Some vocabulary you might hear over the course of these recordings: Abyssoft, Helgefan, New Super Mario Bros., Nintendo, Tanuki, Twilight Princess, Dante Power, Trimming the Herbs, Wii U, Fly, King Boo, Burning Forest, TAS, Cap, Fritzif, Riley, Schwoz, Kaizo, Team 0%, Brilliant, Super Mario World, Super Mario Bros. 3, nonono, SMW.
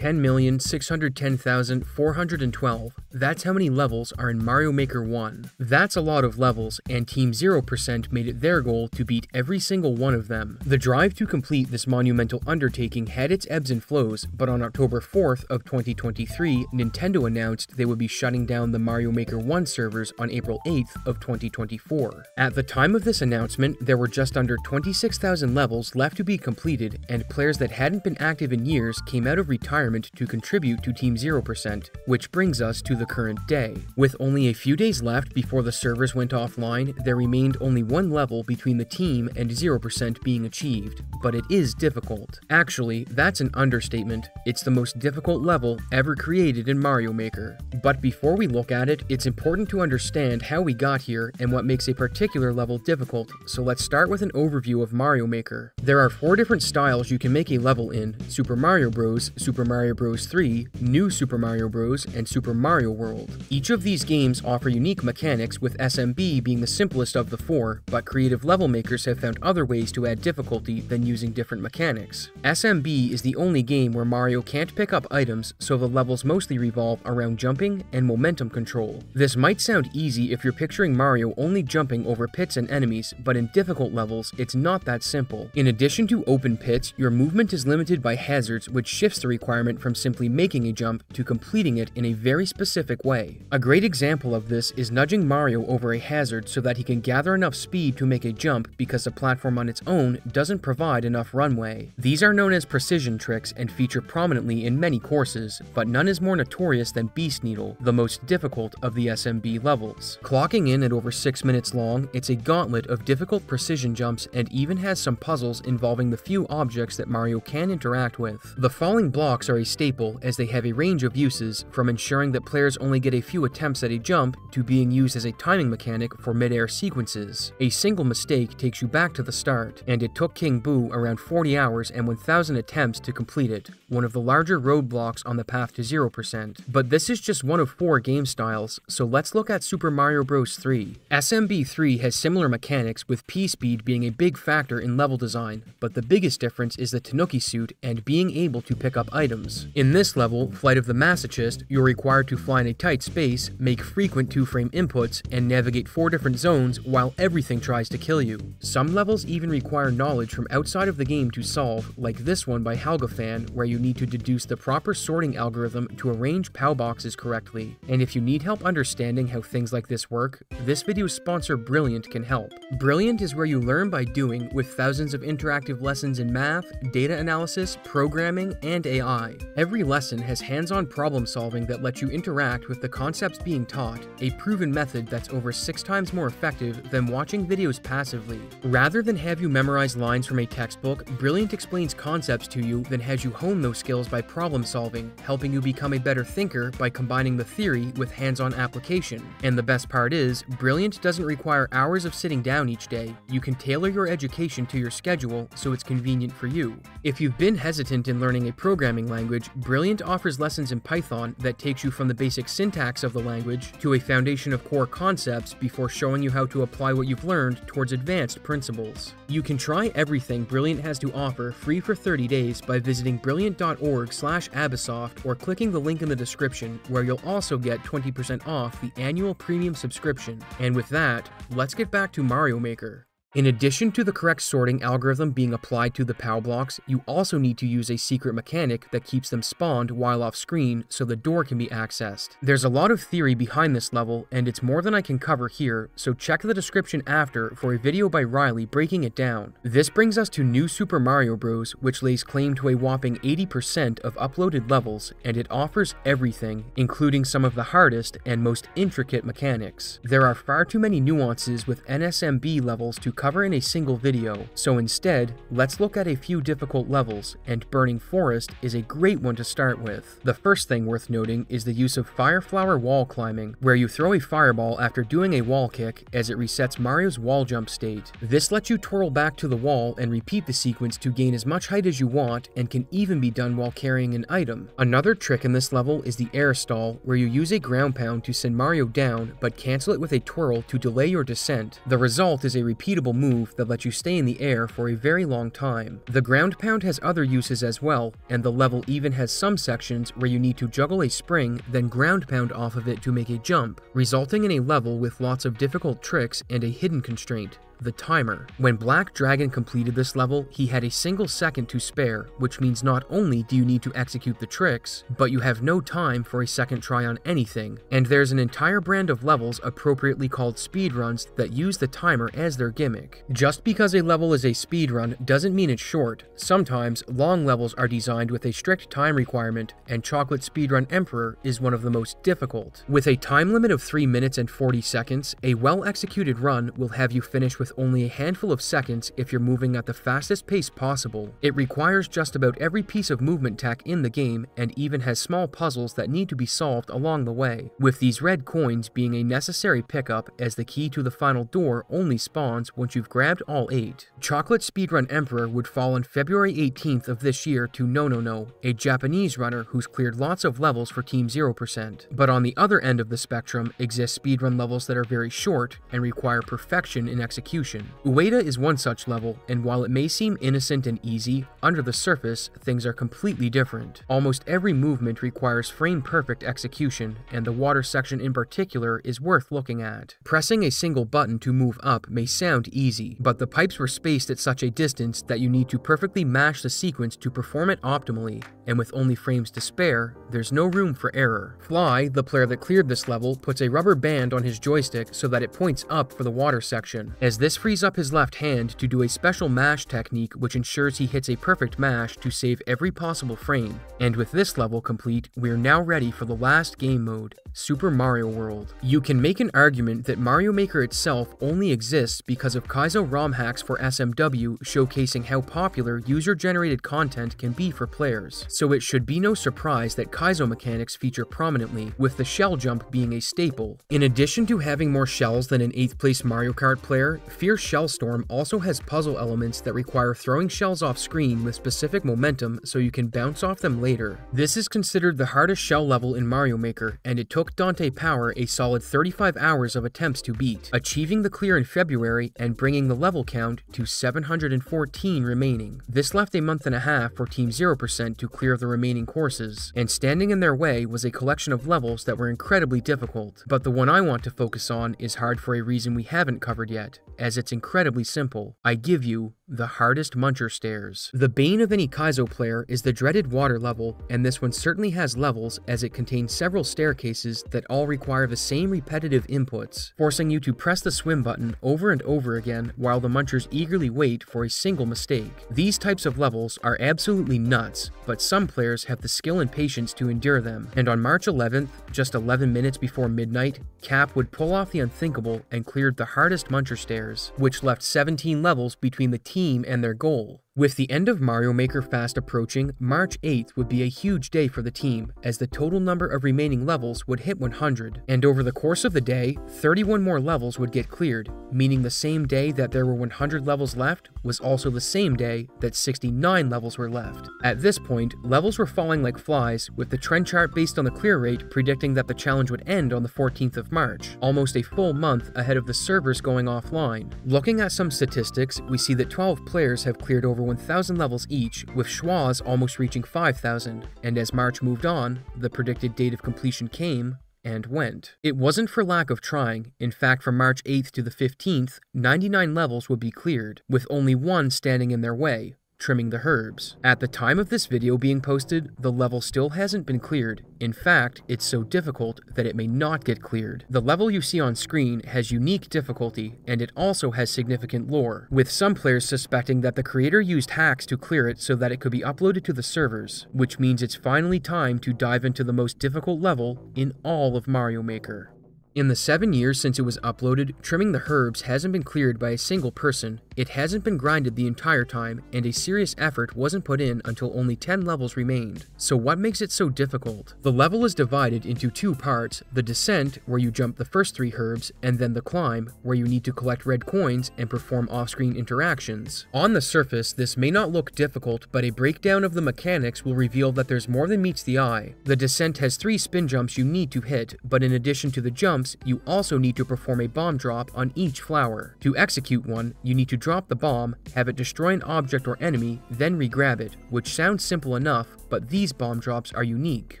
10,610,412. That's how many levels are in Mario Maker 1. That's a lot of levels, and Team 0% made it their goal to beat every single one of them. The drive to complete this monumental undertaking had its ebbs and flows, but on October 4th of 2023, Nintendo announced they would be shutting down the Mario Maker 1 servers on April 8th of 2024. At the time of this announcement, there were just under 26,000 levels left to be completed, and players that hadn't been active in years came out of retirement to contribute to Team 0%, which brings us to the current day. With only a few days left before the servers went offline, there remained only one level between the team and 0% being achieved, but it is difficult. Actually, that's an understatement. It's the most difficult level ever created in Mario Maker. But before we look at it, it's important to understand how we got here and what makes a particular level difficult, so let's start with an overview of Mario Maker. There are 4 different styles you can make a level in: Super Mario Bros., Super Mario Bros. 3, New Super Mario Bros., and Super Mario World. Each of these games offer unique mechanics, with SMB being the simplest of the 4, but creative level makers have found other ways to add difficulty than using different mechanics. SMB is the only game where Mario can't pick up items, so the levels mostly revolve around jumping and momentum control. This might sound easy if you're picturing Mario only jumping over pits and enemies, but in difficult levels, it's not that simple. In addition to open pits, your movement is limited by hazards, which shifts the requirement from simply making a jump to completing it in a very specific way. A great example of this is nudging Mario over a hazard so that he can gather enough speed to make a jump, because the platform on its own doesn't provide enough runway. These are known as precision tricks and feature prominently in many courses, but none is more notorious than Beast Needle, the most difficult of the SMB levels. Clocking in at over 6 minutes long, it's a gauntlet of difficult precision jumps and even has some puzzles involving the few objects that Mario can interact with. The falling blocks are a staple, as they have a range of uses, from ensuring that players only get a few attempts at a jump to being used as a timing mechanic for mid-air sequences. A single mistake takes you back to the start, and it took King Boo around 40 hours and 1,000 attempts to complete it, one of the larger roadblocks on the path to 0%. But this is just one of 4 game styles, so let's look at Super Mario Bros. 3. SMB 3 has similar mechanics, with P-Speed being a big factor in level design, but the biggest difference is the Tanuki suit and being able to pick up items. In this level, Flight of the Masochist, you're required to fly in a tight space, make frequent 2-frame inputs, and navigate 4 different zones while everything tries to kill you. Some levels even require knowledge from outside of the game to solve, like this one by Helgefan, where you need to deduce the proper sorting algorithm to arrange POW boxes correctly. And if you need help understanding how things like this work, this video's sponsor Brilliant can help. Brilliant is where you learn by doing, with thousands of interactive lessons in math, data analysis, programming, and AI. Every lesson has hands-on problem solving that lets you interact with the concepts being taught, a proven method that's over 6 times more effective than watching videos passively. Rather than have you memorize lines from a textbook, Brilliant explains concepts to you, then has you hone those skills by problem solving, helping you become a better thinker by combining the theory with hands-on application. And the best part is, Brilliant doesn't require hours of sitting down each day. You can tailor your education to your schedule so it's convenient for you. If you've been hesitant in learning a programming language, Brilliant offers lessons in Python that takes you from the basic syntax of the language to a foundation of core concepts before showing you how to apply what you've learned towards advanced principles. You can try everything Brilliant has to offer free for 30 days by visiting brilliant.org/Abyssoft or clicking the link in the description, where you'll also get 20% off the annual premium subscription. And with that, let's get back to Mario Maker. In addition to the correct sorting algorithm being applied to the POW blocks, you also need to use a secret mechanic that keeps them spawned while off screen so the door can be accessed. There's a lot of theory behind this level, and it's more than I can cover here, so check the description after for a video by Riley breaking it down. This brings us to New Super Mario Bros., which lays claim to a whopping 80% of uploaded levels, and it offers everything, including some of the hardest and most intricate mechanics. There are far too many nuances with NSMB levels to cover in a single video, so instead, let's look at a few difficult levels, and Burning Forest is a great one to start with. The first thing worth noting is the use of Fireflower wall climbing, where you throw a fireball after doing a wall kick, as it resets Mario's wall jump state. This lets you twirl back to the wall and repeat the sequence to gain as much height as you want, and can even be done while carrying an item. Another trick in this level is the air stall, where you use a ground pound to send Mario down, but cancel it with a twirl to delay your descent. The result is a repeatable incredible move that lets you stay in the air for a very long time. The ground pound has other uses as well, and the level even has some sections where you need to juggle a spring, then ground pound off of it to make a jump, resulting in a level with lots of difficult tricks and a hidden constraint: the timer. When Black Dragon completed this level, he had a single second to spare, which means not only do you need to execute the tricks, but you have no time for a second try on anything, and there's an entire brand of levels appropriately called speedruns that use the timer as their gimmick. Just because a level is a speedrun doesn't mean it's short. Sometimes, long levels are designed with a strict time requirement, and Chocolate Speedrun Emperor is one of the most difficult. With a time limit of 3 minutes and 40 seconds, a well-executed run will have you finish with only a handful of seconds if you're moving at the fastest pace possible. It requires just about every piece of movement tech in the game, and even has small puzzles that need to be solved along the way, with these red coins being a necessary pickup as the key to the final door only spawns once you've grabbed all 8. Chocolate Speedrun Emperor would fall on February 18th of this year to Nonono, a Japanese runner who's cleared lots of levels for Team 0%. But on the other end of the spectrum exist speedrun levels that are very short and require perfection in execution. Ueda is one such level, and while it may seem innocent and easy, under the surface, things are completely different. Almost every movement requires frame-perfect execution, and the water section in particular is worth looking at. Pressing a single button to move up may sound easy, but the pipes were spaced at such a distance that you need to perfectly mash the sequence to perform it optimally, and with only frames to spare, there's no room for error. Fly, the player that cleared this level, puts a rubber band on his joystick so that it points up for the water section, as this frees up his left hand to do a special mash technique which ensures he hits a perfect mash to save every possible frame. And with this level complete, we're now ready for the last game mode, Super Mario World. You can make an argument that Mario Maker itself only exists because of Kaizo ROM hacks for SMW showcasing how popular user-generated content can be for players, so it should be no surprise that Kaizo mechanics feature prominently, with the shell jump being a staple. In addition to having more shells than an 8th place Mario Kart player, Fierce Shellstorm also has puzzle elements that require throwing shells off screen with specific momentum so you can bounce off them later. This is considered the hardest shell level in Mario Maker, and it took Dante Power a solid 35 hours of attempts to beat, achieving the clear in February and bringing the level count to 714 remaining. This left a month and a half for Team 0% to clear the remaining courses, and standing in their way was a collection of levels that were incredibly difficult, but the one I want to focus on is hard for a reason we haven't covered yet, as it's incredibly simple. I give you the hardest muncher stairs. The bane of any Kaizo player is the dreaded water level, and this one certainly has levels as it contains several staircases that all require the same repetitive inputs, forcing you to press the swim button over and over again while the munchers eagerly wait for a single mistake. These types of levels are absolutely nuts, but some players have the skill and patience to endure them, and on March 11th, just 11 minutes before midnight, Cap would pull off the unthinkable and cleared the hardest muncher stairs, which left 17 levels between the team and their goal. With the end of Mario Maker fast approaching, March 8th would be a huge day for the team, as the total number of remaining levels would hit 100, and over the course of the day, 31 more levels would get cleared, meaning the same day that there were 100 levels left was also the same day that 69 levels were left. At this point, levels were falling like flies, with the trend chart based on the clear rate predicting that the challenge would end on the 14th of March, almost a full month ahead of the servers going offline. Looking at some statistics, we see that 12 players have cleared over 1,000 levels each, with Schwoz almost reaching 5,000, and as March moved on, the predicted date of completion came and went. It wasn't for lack of trying. In fact, from March 8th to the 15th, 99 levels would be cleared, with only one standing in their way, Trimming the Herbs. At the time of this video being posted, the level still hasn't been cleared. In fact, it's so difficult that it may not get cleared. The level you see on screen has unique difficulty, and it also has significant lore, with some players suspecting that the creator used hacks to clear it so that it could be uploaded to the servers, which means it's finally time to dive into the most difficult level in all of Mario Maker. In the 7 years since it was uploaded, Trimming the Herbs hasn't been cleared by a single person, It hasn't been grinded the entire time, and a serious effort wasn't put in until only 10 levels remained. So what makes it so difficult? The level is divided into two parts, the descent, where you jump the first 3 herbs, and then the climb, where you need to collect red coins and perform off-screen interactions. On the surface, this may not look difficult, but a breakdown of the mechanics will reveal that there's more than meets the eye. The descent has 3 spin jumps you need to hit, but in addition to the jumps, you also need to perform a bomb drop on each flower. To execute one, you need to drop the bomb, have it destroy an object or enemy, then re-grab it, which sounds simple enough, but these bomb drops are unique.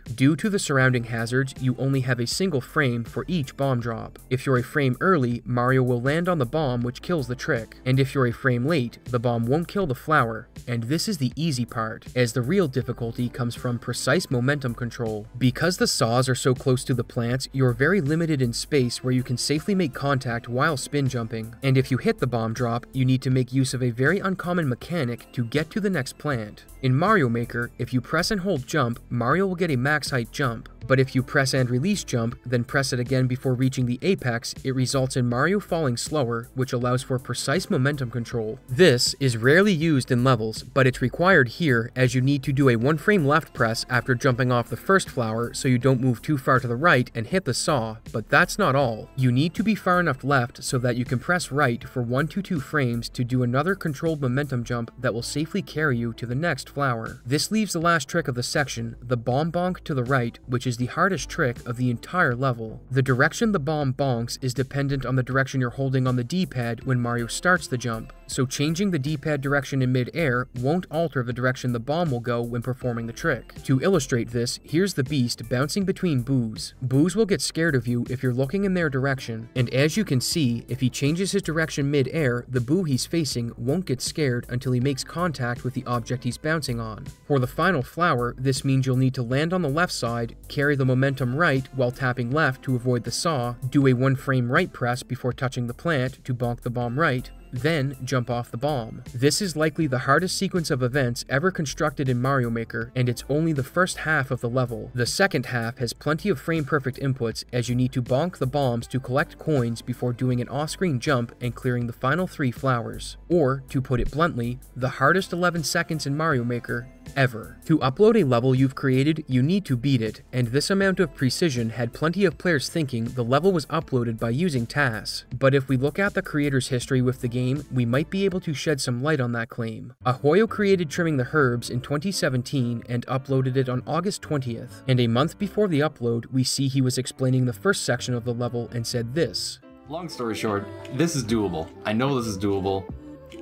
Due to the surrounding hazards, you only have a single frame for each bomb drop. If you're a frame early, Mario will land on the bomb, which kills the trick, and if you're a frame late, the bomb won't kill the flower. And this is the easy part, as the real difficulty comes from precise momentum control. Because the saws are so close to the plants, you're very limited in space where you can safely make contact while spin jumping, and if you hit the bomb drop, you need to make use of a very uncommon mechanic to get to the next plant. In Mario Maker, if you press and hold jump, Mario will get a max height jump. But if you press and release jump, then press it again before reaching the apex, it results in Mario falling slower, which allows for precise momentum control. This is rarely used in levels, but it's required here as you need to do a 1 frame left press after jumping off the first flower so you don't move too far to the right and hit the saw, but that's not all. You need to be far enough left so that you can press right for 1 to 2 frames to do another controlled momentum jump that will safely carry you to the next flower. This leaves the last trick of the section, the bomb bonk to the right, which is the hardest trick of the entire level. The direction the bomb bonks is dependent on the direction you're holding on the D-pad when Mario starts the jump, so changing the D-pad direction in mid-air won't alter the direction the bomb will go when performing the trick. To illustrate this, here's the beast bouncing between Boos. Boos will get scared of you if you're looking in their direction, and as you can see, if he changes his direction mid-air, the Boo he's facing won't get scared until he makes contact with the object he's bouncing on. For the final flower, this means you'll need to land on the left side, carry the momentum right while tapping left to avoid the saw, do a 1 frame right press before touching the plant to bonk the bomb right, then jump off the bomb. This is likely the hardest sequence of events ever constructed in Mario Maker, and it's only the first half of the level. The second half has plenty of frame-perfect inputs, as you need to bonk the bombs to collect coins before doing an off-screen jump and clearing the final 3 flowers. Or, to put it bluntly, the hardest 11 seconds in Mario Maker ever. To upload a level you've created, you need to beat it, and this amount of precision had plenty of players thinking the level was uploaded by using TAS. But if we look at the creator's history with the game, we might be able to shed some light on that claim. Ahoyo created Trimming the Herbs in 2017 and uploaded it on August 20th, and a month before the upload, we see he was explaining the first section of the level and said this. Long story short, this is doable. I know this is doable.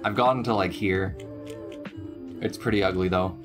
I've gotten to like here. It's pretty ugly though.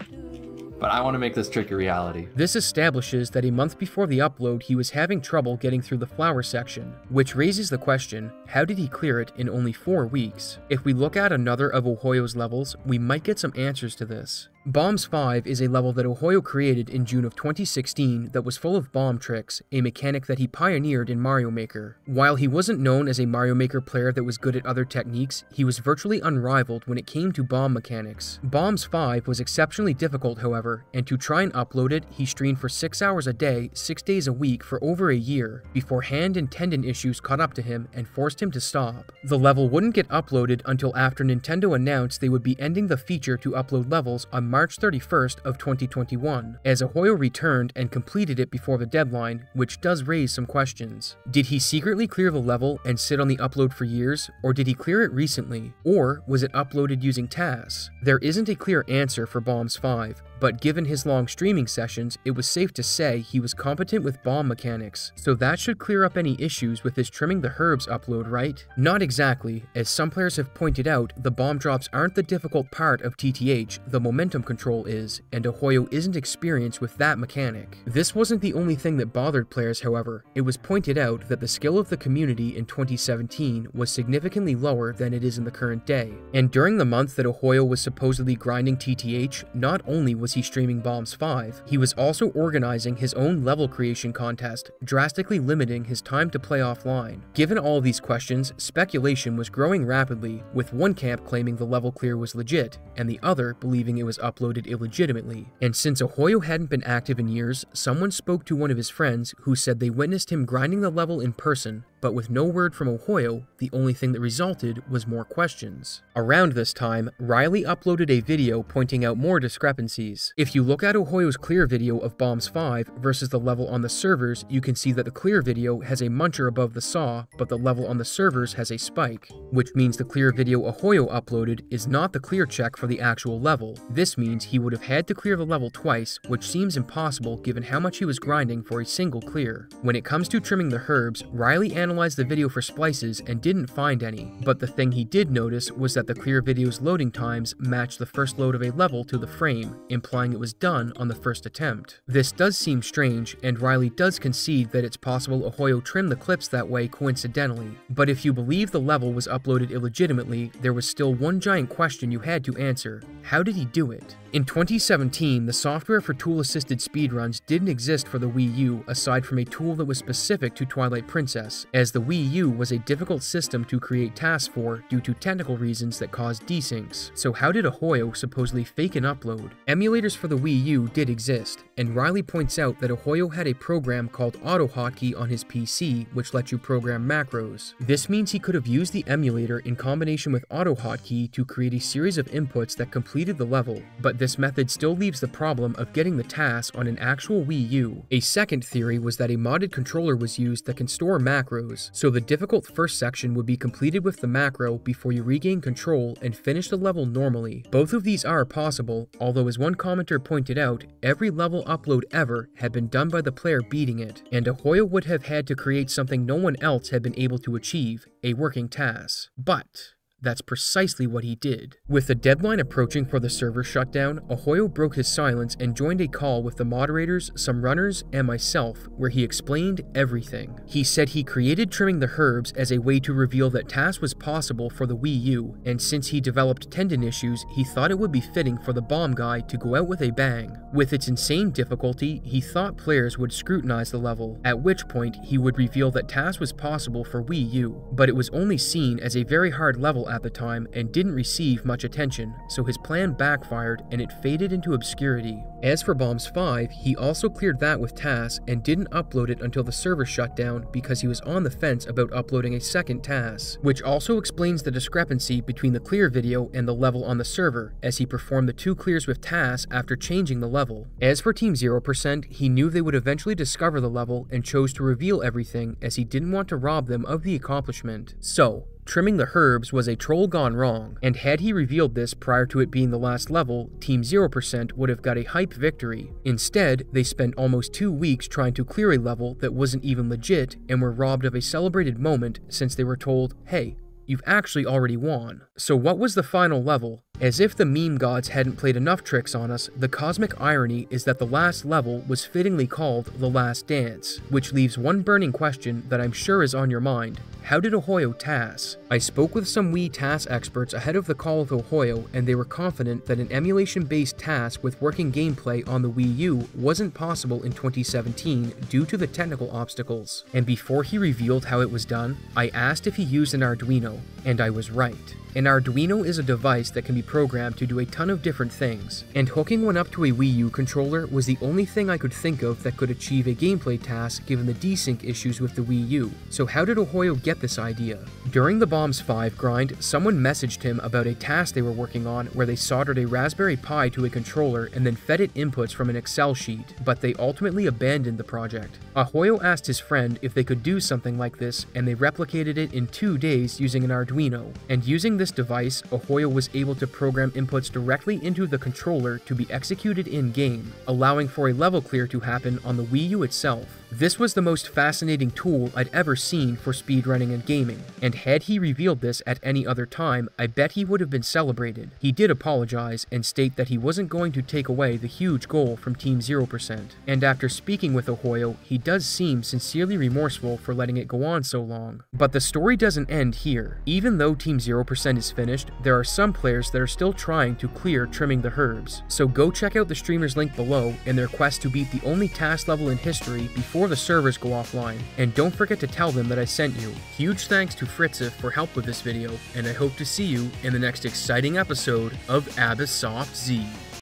But I want to make this trick a reality. This establishes that a month before the upload, he was having trouble getting through the flower section, which raises the question, how did he clear it in only 4 weeks? If we look at another of Ahoyo's levels, we might get some answers to this. Bombs 5 is a level that Ahoyo created in June of 2016 that was full of bomb tricks, a mechanic that he pioneered in Mario Maker. While he wasn't known as a Mario Maker player that was good at other techniques, he was virtually unrivaled when it came to bomb mechanics. Bombs 5 was exceptionally difficult, however, and to try and upload it, he streamed for 6 hours a day, 6 days a week for over a year, before hand and tendon issues caught up to him and forced him to stop. The level wouldn't get uploaded until after Nintendo announced they would be ending the feature to upload levels on March 31st of 2021, as Ahoyo returned and completed it before the deadline, which does raise some questions. Did he secretly clear the level and sit on the upload for years, or did he clear it recently, or was it uploaded using TAS? There isn't a clear answer for Bombs 5, but given his long streaming sessions, it was safe to say he was competent with bomb mechanics, so that should clear up any issues with his Trimming the Herbs upload, right? Not exactly, as some players have pointed out, the bomb drops aren't the difficult part of TTH, the momentum control is, and Ahoyo isn't experienced with that mechanic. This wasn't the only thing that bothered players, however. It was pointed out that the skill of the community in 2017 was significantly lower than it is in the current day, and during the month that Ahoyo was supposedly grinding TTH, not only was he streaming Bombs 5, he was also organizing his own level creation contest, drastically limiting his time to play offline. Given all these questions, speculation was growing rapidly, with one camp claiming the level clear was legit, and the other believing it was uploaded illegitimately. And since Ahoyo hadn't been active in years, someone spoke to one of his friends who said they witnessed him grinding the level in person, but with no word from Ahoyo, the only thing that resulted was more questions. Around this time, Riley uploaded a video pointing out more discrepancies. If you look at Ahoyo's clear video of Bombs 5 versus the level on the servers, you can see that the clear video has a muncher above the saw, but the level on the servers has a spike, which means the clear video Ahoyo uploaded is not the clear check for the actual level. This means he would have had to clear the level twice, which seems impossible given how much he was grinding for a single clear. When it comes to trimming the herbs, Riley analyzed the video for splices and didn't find any, but the thing he did notice was that the clear video's loading times matched the first load of a level to the frame, implying it was done on the first attempt. This does seem strange, and Riley does concede that it's possible Ahoyo trimmed the clips that way coincidentally, but if you believe the level was uploaded illegitimately, there was still one giant question you had to answer: how did he do it? In 2017, the software for tool-assisted speedruns didn't exist for the Wii U aside from a tool that was specific to Twilight Princess, as the Wii U was a difficult system to create tasks for due to technical reasons that caused desyncs. So how did Ahoyo supposedly fake an upload? Emulators for the Wii U did exist, and Riley points out that Ahoyo had a program called AutoHotkey on his PC which let you program macros. This means he could have used the emulator in combination with AutoHotkey to create a series of inputs that completed the level, but this method still leaves the problem of getting the task on an actual Wii U. A second theory was that a modded controller was used that can store macros, so the difficult first section would be completed with the macro before you regain control and finish the level normally. Both of these are possible, although as one commenter pointed out, every level upload ever had been done by the player beating it, and Ahoyo would have had to create something no one else had been able to achieve, a working task. But that's precisely what he did. With the deadline approaching for the server shutdown, Ahoyo broke his silence and joined a call with the moderators, some runners, and myself, where he explained everything. He said he created Trimming the Herbs as a way to reveal that TAS was possible for the Wii U, and since he developed tendon issues, he thought it would be fitting for the bomb guy to go out with a bang. With its insane difficulty, he thought players would scrutinize the level, at which point he would reveal that TAS was possible for Wii U, but it was only seen as a very hard level at the time and didn't receive much attention, so his plan backfired and it faded into obscurity. As for Bombs 5, he also cleared that with TAS and didn't upload it until the server shut down because he was on the fence about uploading a second TAS, which also explains the discrepancy between the clear video and the level on the server, as he performed the two clears with TAS after changing the level. As for Team 0%, he knew they would eventually discover the level and chose to reveal everything as he didn't want to rob them of the accomplishment. So, Trimming the Herbs was a troll gone wrong, and had he revealed this prior to it being the last level, Team 0% would have got a hype victory. Instead, they spent almost 2 weeks trying to clear a level that wasn't even legit and were robbed of a celebrated moment since they were told, hey, you've actually already won. So what was the final level? As if the meme gods hadn't played enough tricks on us, the cosmic irony is that the last level was fittingly called The Last Dance, which leaves one burning question that I'm sure is on your mind: how did Ahoyo TAS? I spoke with some Wii TAS experts ahead of the call with Ahoyo, and they were confident that an emulation-based TAS with working gameplay on the Wii U wasn't possible in 2017 due to the technical obstacles. And before he revealed how it was done, I asked if he used an Arduino, and I was right. An Arduino is a device that can be programmed to do a ton of different things, and hooking one up to a Wii U controller was the only thing I could think of that could achieve a gameplay task given the desync issues with the Wii U. So how did Ahoyo get this idea? During the Bombs 5 grind, someone messaged him about a task they were working on where they soldered a Raspberry Pi to a controller and then fed it inputs from an Excel sheet, but they ultimately abandoned the project. Ahoyo asked his friend if they could do something like this, and they replicated it in 2 days using an Arduino, and using this device, Ahoyo was able to program inputs directly into the controller to be executed in-game, allowing for a level clear to happen on the Wii U itself. This was the most fascinating tool I'd ever seen for speedrunning and gaming, and had he revealed this at any other time, I bet he would have been celebrated. He did apologize and state that he wasn't going to take away the huge goal from Team 0%, and after speaking with Ahoyo, he does seem sincerely remorseful for letting it go on so long. But the story doesn't end here. Even though Team 0% is finished, there are some players that are still trying to clear Trimming the Herbs, so go check out the streamer's link below in their quest to beat the only task level in history before the servers go offline, and don't forget to tell them that I sent you. Huge thanks to Fritzif for help with this video, and I hope to see you in the next exciting episode of Abyssoft Z.